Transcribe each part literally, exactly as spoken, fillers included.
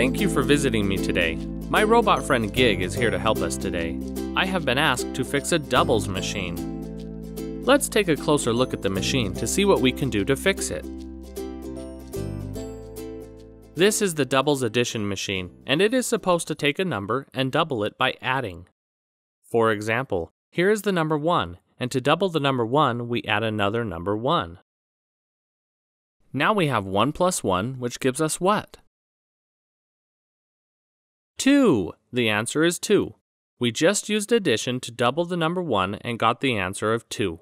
Thank you for visiting me today. My robot friend Gig is here to help us today. I have been asked to fix a doubles machine. Let's take a closer look at the machine to see what we can do to fix it. This is the doubles addition machine, and it is supposed to take a number and double it by adding. For example, here is the number one, and to double the number one, we add another number one. Now we have one plus one, which gives us what? two! The answer is two. We just used addition to double the number one and got the answer of two.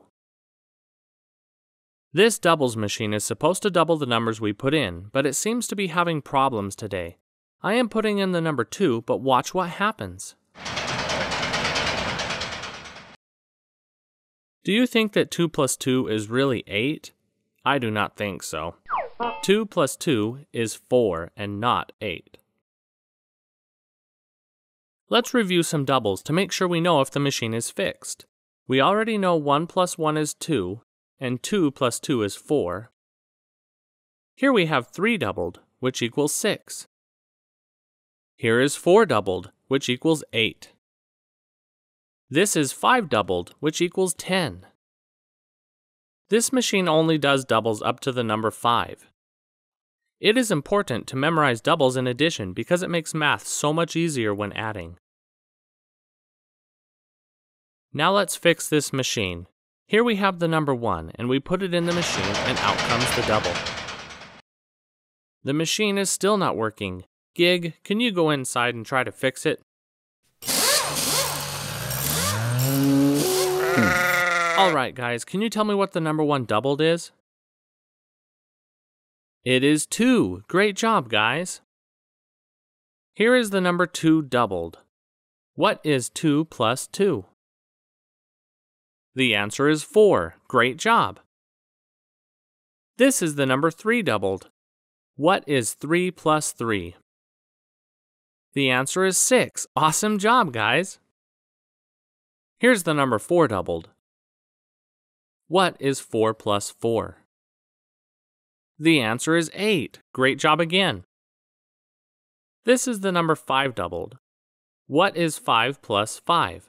This doubles machine is supposed to double the numbers we put in, but it seems to be having problems today. I am putting in the number two, but watch what happens. Do you think that two plus two is really eight? I do not think so. two plus two is four and not eight. Let's review some doubles to make sure we know if the machine is fixed. We already know one plus one is two, and two plus two is four. Here we have three doubled, which equals six. Here is four doubled, which equals eight. This is five doubled, which equals ten. This machine only does doubles up to the number five. It is important to memorize doubles in addition because it makes math so much easier when adding. Now let's fix this machine. Here we have the number one, and we put it in the machine and out comes the double. The machine is still not working. Gig, can you go inside and try to fix it? Alright guys, can you tell me what the number one doubled is? It is two. Great job, guys. Here is the number two doubled. What is two plus two? The answer is four. Great job. This is the number three doubled. What is three plus three? The answer is six. Awesome job, guys. Here's the number four doubled. What is four plus four? The answer is eight. Great job again. This is the number five doubled. What is five plus five?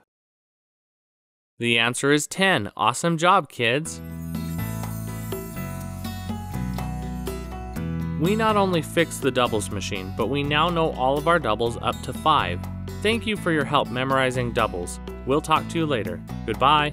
The answer is ten. Awesome job, kids. We not only fixed the doubles machine, but we now know all of our doubles up to five. Thank you for your help memorizing doubles. We'll talk to you later. Goodbye.